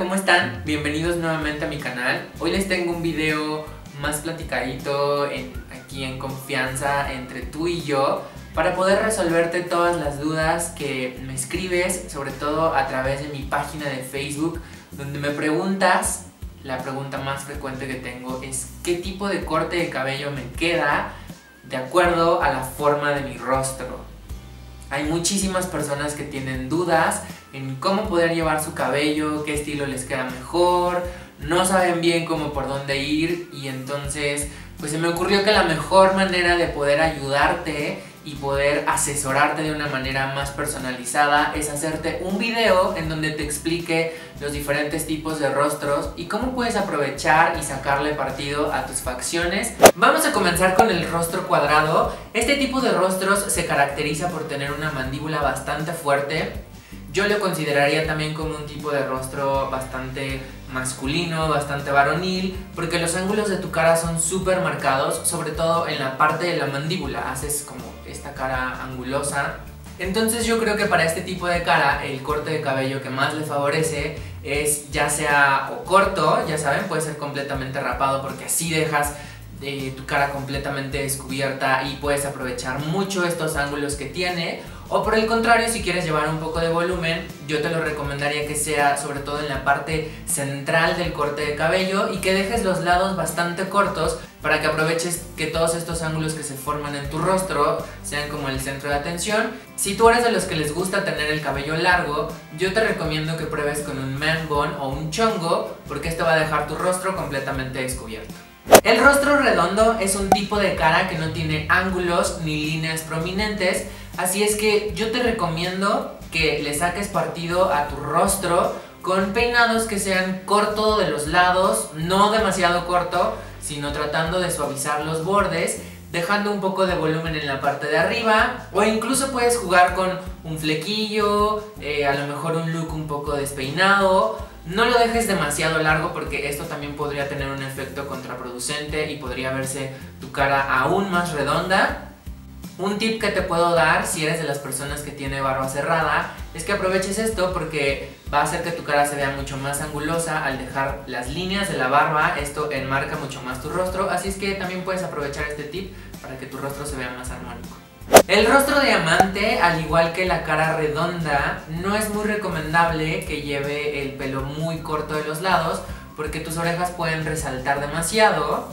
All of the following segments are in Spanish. Hola, ¿cómo están? Bienvenidos nuevamente a mi canal. Hoy les tengo un video más platicadito, aquí en confianza entre tú y yo, para poder resolverte todas las dudas que me escribes, sobre todo a través de mi página de Facebook, donde me preguntas. La pregunta más frecuente que tengo es ¿qué tipo de corte de cabello me queda de acuerdo a la forma de mi rostro? Hay muchísimas personas que tienen dudas en cómo poder llevar su cabello, qué estilo les queda mejor, no saben bien cómo por dónde ir, y entonces pues se me ocurrió que la mejor manera de poder ayudarte y poder asesorarte de una manera más personalizada es hacerte un video en donde te explique los diferentes tipos de rostros y cómo puedes aprovechar y sacarle partido a tus facciones. Vamos a comenzar con el rostro cuadrado. Este tipo de rostros se caracteriza por tener una mandíbula bastante fuerte. Yo lo consideraría también como un tipo de rostro bastante masculino, bastante varonil, porque los ángulos de tu cara son súper marcados, sobre todo en la parte de la mandíbula, haces como esta cara angulosa. Entonces yo creo que para este tipo de cara el corte de cabello que más le favorece es ya sea o corto, ya saben, puede ser completamente rapado, porque así dejas tu cara completamente descubierta y puedes aprovechar mucho estos ángulos que tiene. O por el contrario, si quieres llevar un poco de volumen, yo te lo recomendaría que sea sobre todo en la parte central del corte de cabello y que dejes los lados bastante cortos para que aproveches que todos estos ángulos que se forman en tu rostro sean como el centro de atención. Si tú eres de los que les gusta tener el cabello largo, yo te recomiendo que pruebes con un man bun o un chongo, porque esto va a dejar tu rostro completamente descubierto. El rostro redondo es un tipo de cara que no tiene ángulos ni líneas prominentes, así es que yo te recomiendo que le saques partido a tu rostro con peinados que sean cortos de los lados, no demasiado corto, sino tratando de suavizar los bordes, dejando un poco de volumen en la parte de arriba, o incluso puedes jugar con un flequillo, a lo mejor un look un poco despeinado. No lo dejes demasiado largo, porque esto también podría tener un efecto contraproducente y podría verse tu cara aún más redonda. Un tip que te puedo dar si eres de las personas que tiene barba cerrada es que aproveches esto, porque va a hacer que tu cara se vea mucho más angulosa al dejar las líneas de la barba. Esto enmarca mucho más tu rostro, así es que también puedes aprovechar este tip para que tu rostro se vea más armónico. El rostro diamante, al igual que la cara redonda, no es muy recomendable que lleve el pelo muy corto de los lados, porque tus orejas pueden resaltar demasiado.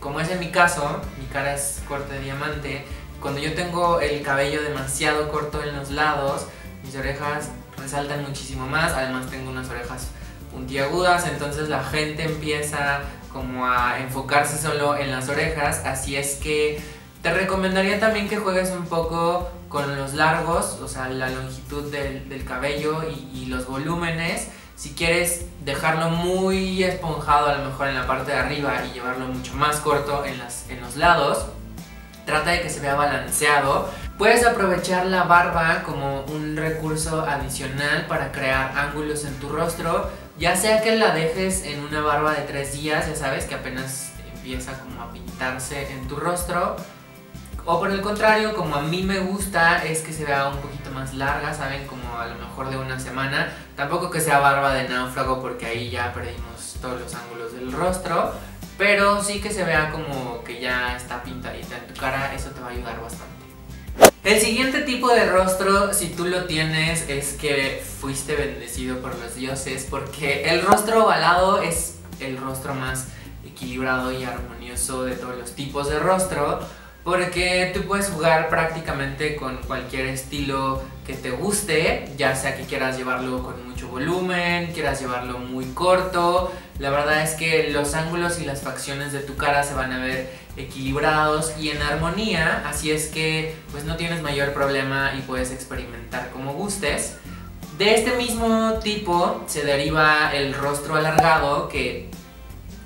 Como es en mi caso, mi cara es corte de diamante. Cuando yo tengo el cabello demasiado corto en los lados, mis orejas resaltan muchísimo más. Además tengo unas orejas puntiagudas, entonces la gente empieza como a enfocarse solo en las orejas. Así es que te recomendaría también que juegues un poco con los largos, o sea, la longitud del cabello y los volúmenes. Si quieres dejarlo muy esponjado a lo mejor en la parte de arriba y llevarlo mucho más corto en los lados, trata de que se vea balanceado. Puedes aprovechar la barba como un recurso adicional para crear ángulos en tu rostro, ya sea que la dejes en una barba de 3 días, ya sabes que apenas empieza como a pintarse en tu rostro, o por el contrario, como a mí me gusta, es que se vea un poquito más larga, saben, como a lo mejor de 1 semana. Tampoco que sea barba de náufrago, porque ahí ya perdimos todos los ángulos del rostro, pero sí que se vea como que ya está pintadita en tu cara. Eso te va a ayudar bastante. El siguiente tipo de rostro, si tú lo tienes, es que fuiste bendecido por los dioses, porque el rostro ovalado es el rostro más equilibrado y armonioso de todos los tipos de rostro, porque tú puedes jugar prácticamente con cualquier estilo que te guste, ya sea que quieras llevarlo con mucho volumen, quieras llevarlo muy corto. La verdad es que los ángulos y las facciones de tu cara se van a ver equilibrados y en armonía, así es que pues no tienes mayor problema y puedes experimentar como gustes. De este mismo tipo se deriva el rostro alargado, que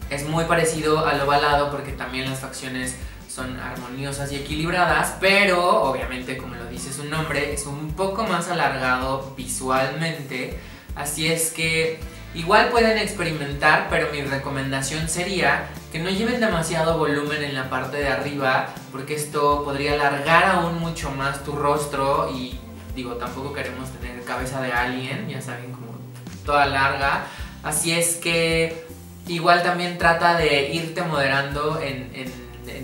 es muy parecido al ovalado, porque también las facciones son armoniosas y equilibradas, pero obviamente, como lo dice su nombre, es un poco más alargado visualmente, así es que igual pueden experimentar, pero mi recomendación sería que no lleven demasiado volumen en la parte de arriba, porque esto podría alargar aún mucho más tu rostro. Y digo, tampoco queremos tener cabeza de alien, ya saben, como toda larga. Así es que igual también trata de irte moderando en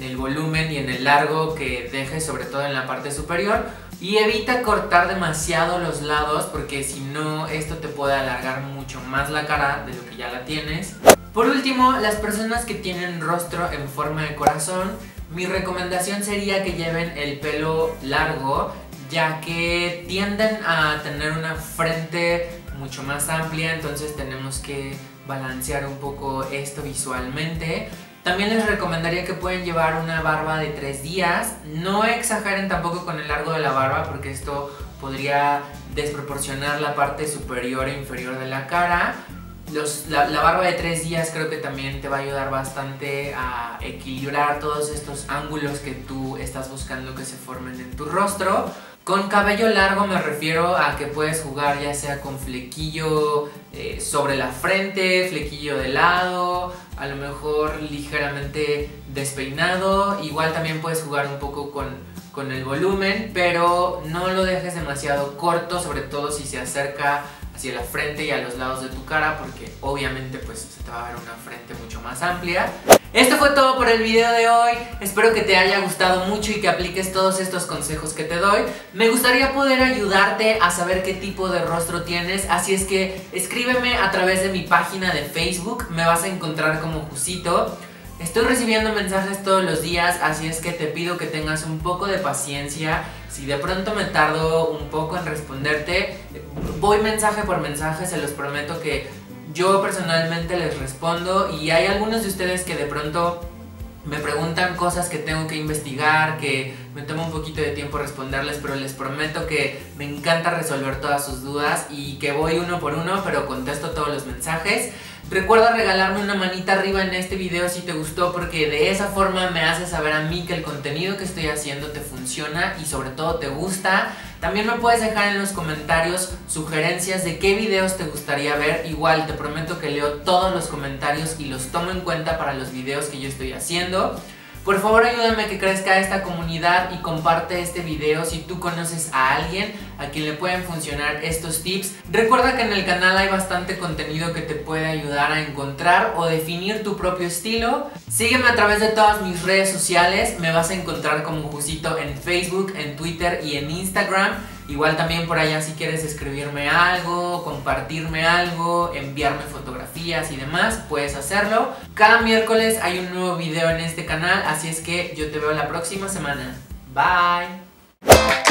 el volumen y en el largo que dejes, sobre todo en la parte superior. Y evita cortar demasiado los lados, porque si no esto te puede alargar mucho más la cara de lo que ya la tienes. Por último, las personas que tienen rostro en forma de corazón, mi recomendación sería que lleven el pelo largo, ya que tienden a tener una frente mucho más amplia, entonces tenemos que balancear un poco esto visualmente. También les recomendaría que pueden llevar una barba de 3 días. No exageren tampoco con el largo de la barba, porque esto podría desproporcionar la parte superior e inferior de la cara. La barba de 3 días creo que también te va a ayudar bastante a equilibrar todos estos ángulos que tú estás buscando que se formen en tu rostro. Con cabello largo me refiero a que puedes jugar ya sea con flequillo sobre la frente, flequillo de lado, a lo mejor ligeramente despeinado. Igual también puedes jugar un poco con el volumen, pero no lo dejes demasiado corto, sobre todo si se acerca hacia la frente y a los lados de tu cara, porque obviamente pues se te va a ver una frente mucho más amplia. Esto fue todo por el video de hoy, espero que te haya gustado mucho y que apliques todos estos consejos que te doy. Me gustaría poder ayudarte a saber qué tipo de rostro tienes, así es que escríbeme a través de mi página de Facebook, me vas a encontrar como Hussito. Estoy recibiendo mensajes todos los días, así es que te pido que tengas un poco de paciencia. Si de pronto me tardo un poco en responderte, voy mensaje por mensaje, se los prometo que yo personalmente les respondo, y hay algunos de ustedes que de pronto me preguntan cosas que tengo que investigar, que me toma un poquito de tiempo responderles, pero les prometo que me encanta resolver todas sus dudas y que voy uno por uno, pero contesto todos los mensajes. Recuerda regalarme una manita arriba en este video si te gustó, porque de esa forma me hace saber a mí que el contenido que estoy haciendo te funciona y sobre todo te gusta. También me puedes dejar en los comentarios sugerencias de qué videos te gustaría ver. Igual te prometo que leo todos los comentarios y los tomo en cuenta para los videos que yo estoy haciendo. Por favor, ayúdame a que crezca esta comunidad y comparte este video si tú conoces a alguien a quien le pueden funcionar estos tips. Recuerda que en el canal hay bastante contenido que te puede ayudar a encontrar o definir tu propio estilo. Sígueme a través de todas mis redes sociales, me vas a encontrar como Hussito en Facebook, en Twitter y en Instagram. Igual también por allá si quieres escribirme algo, compartirme algo, enviarme fotografías y demás, puedes hacerlo. Cada miércoles hay un nuevo video en este canal, así es que yo te veo la próxima semana. Bye.